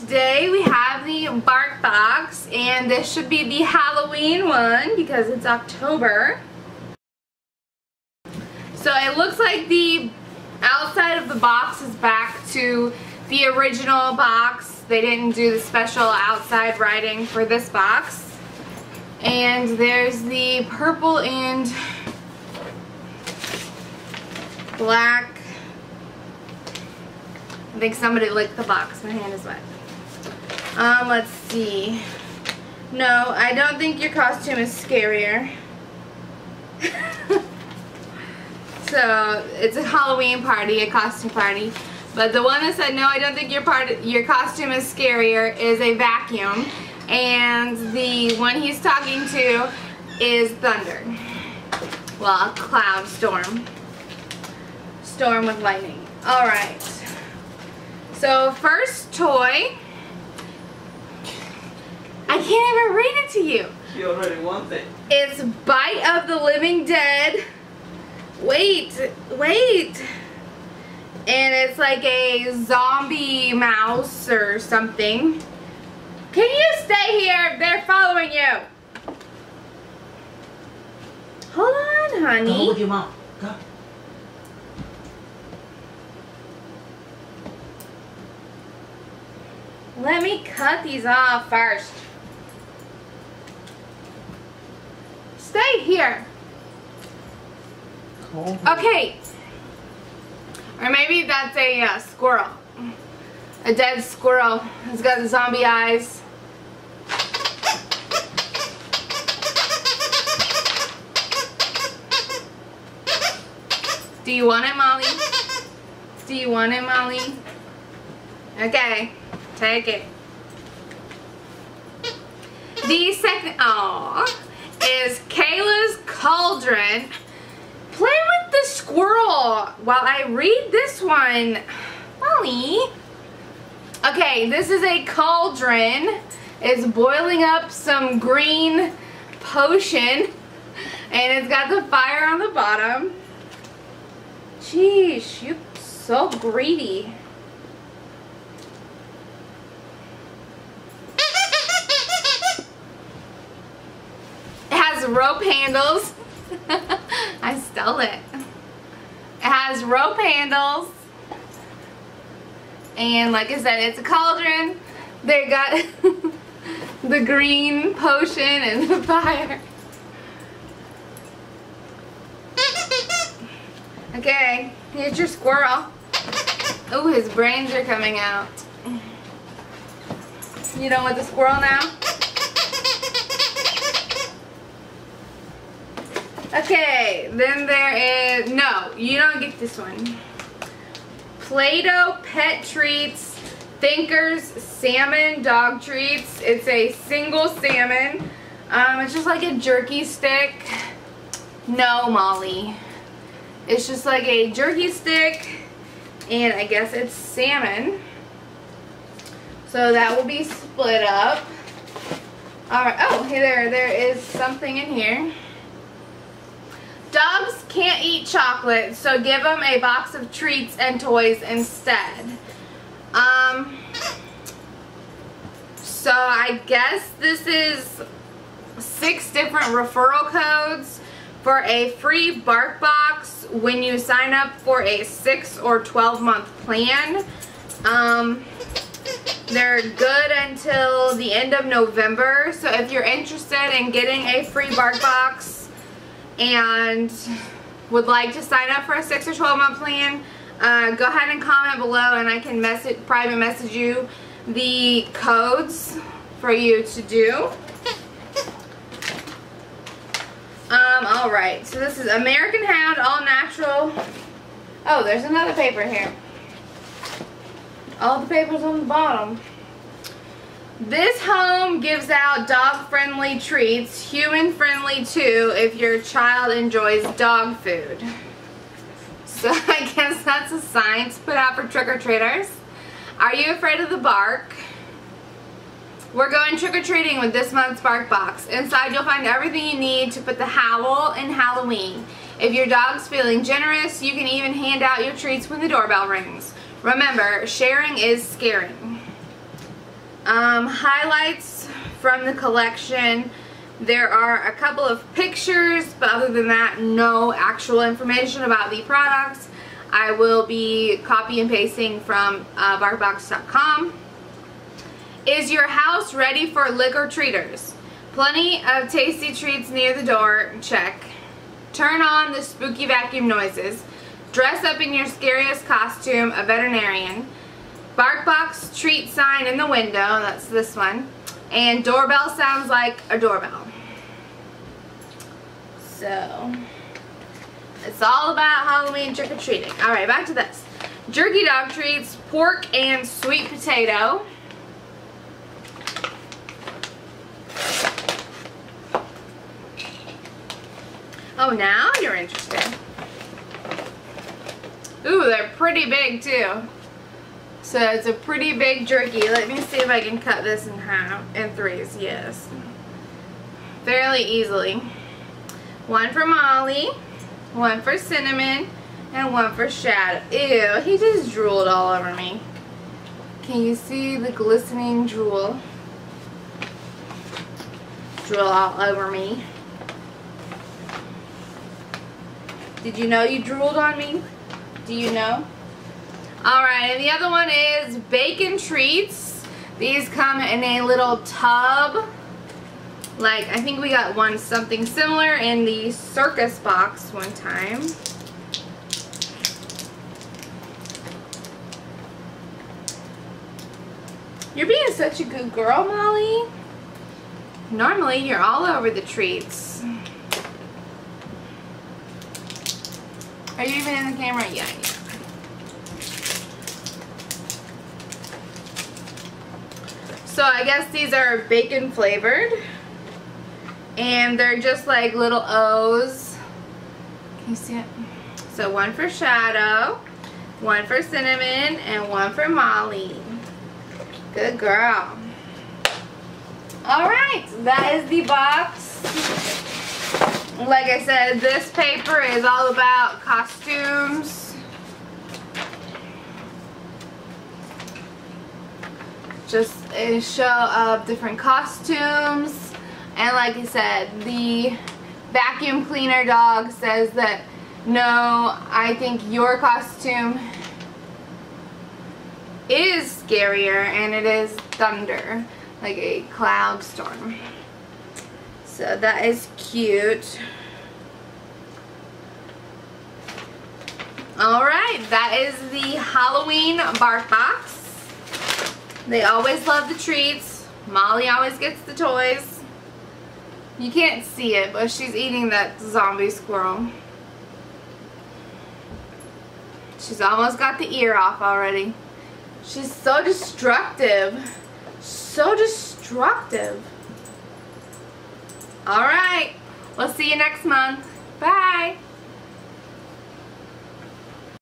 Today we have the BarkBox, and this should be the Halloween one because it's October. So it looks like the outside of the box is back to the original box. They didn't do the special outside writing for this box. And there's the purple and black. I think somebody licked the box. My hand is wet. Let's see. No, I don't think your costume is scarier. So it's a Halloween party, a costume party. But the one that said, no, I don't think your costume is scarier, is a vacuum. And the one he's talking to is thunder. Well, a cloud storm. Storm with lightning. Alright. So first toy. I can't even read it to you. She already wants it. It's Bite of the Living Dead. Wait. And it's like a zombie mouse or something. Can you stay here? They're following you. Hold on, honey. Go with your mom. Go. Let me cut these off first. Stay here. Okay. Or maybe that's a squirrel. A dead squirrel. It's got the zombie eyes. Do you want it, Molly? Do you want it, Molly? Okay. Take it. The second is Kayla's Cauldron. Play with the squirrel while I read this one. Molly. Okay, this is a cauldron. It's boiling up some green potion. And it's got the fire on the bottom. Jeez, you're so greedy. Rope handles. I stole it. It has rope handles, and like I said, it's a cauldron. They got the green potion and the fire. Okay, here's your squirrel. Oh, his brains are coming out. You don't want the squirrel now? Okay, then there is, no, you don't get this one. Play-Doh pet treats, Thinkers salmon dog treats. It's a single salmon. It's just like a jerky stick. No, Molly. It's just like a jerky stick, and I guess it's salmon. So that will be split up. All right. Oh, hey there. There is something in here. Dogs can't eat chocolate, so give them a box of treats and toys instead. So I guess this is 6 different referral codes for a free BarkBox when you sign up for a 6 or 12-month plan. They're good until the end of November, so if you're interested in getting a free BarkBox, and would like to sign up for a 6 or 12 month plan, go ahead and comment below, and I can private message you the codes for you to do. Alright, so this is American Hound, all natural. Oh, there's another paper here. All the papers on the bottom. This home gives out dog-friendly treats, human-friendly too, if your child enjoys dog food. So I guess that's a sign to put out for trick-or-treaters. Are you afraid of the bark? We're going trick-or-treating with this month's BarkBox. Inside you'll find everything you need to put the howl in Halloween. If your dog's feeling generous, you can even hand out your treats when the doorbell rings. Remember, sharing is scaring. Highlights from the collection. There are a couple of pictures, but other than that, no actual information about the products. I will be copy and pasting from BarkBox.com. Is your house ready for liquor treaters? Plenty of tasty treats near the door, check. Turn on the spooky vacuum noises. Dress up in your scariest costume, a veterinarian. BarkBox treat sign in the window, that's this one. And doorbell sounds like a doorbell. So, it's all about Halloween trick-or-treating. Alright, back to this. Jerky dog treats, pork and sweet potato. Oh, now you're interested. Ooh, they're pretty big too. So it's a pretty big jerky. Let me see if I can cut this in half, in threes, yes. Fairly easily. One for Molly, one for Cinnamon, and one for Shadow. Ew, he just drooled all over me. Can you see the glistening drool? Drool all over me. Did you know you drooled on me? Do you know? Alright, and the other one is bacon treats. These come in a little tub. Like, I think we got one something similar in the circus box one time. You're being such a good girl, Molly. Normally, you're all over the treats. Are you even in the camera? Yeah, yeah. So I guess these are bacon flavored, and they're just like little O's. Can you see it? So one for Shadow, one for Cinnamon, and one for Molly. Good girl. Alright, that is the box. Like I said, this paper is all about costumes. Just a show of different costumes, and like I said, the vacuum cleaner dog says that no, I think your costume is scarier, and it is thunder, like a cloud storm. So that is cute. Alright, that is the Halloween BarkBox. They always love the treats. Molly always gets the toys. You can't see it, but she's eating that zombie squirrel. She's almost got the ear off already. She's so destructive. So destructive. Alright, we'll see you next month. Bye.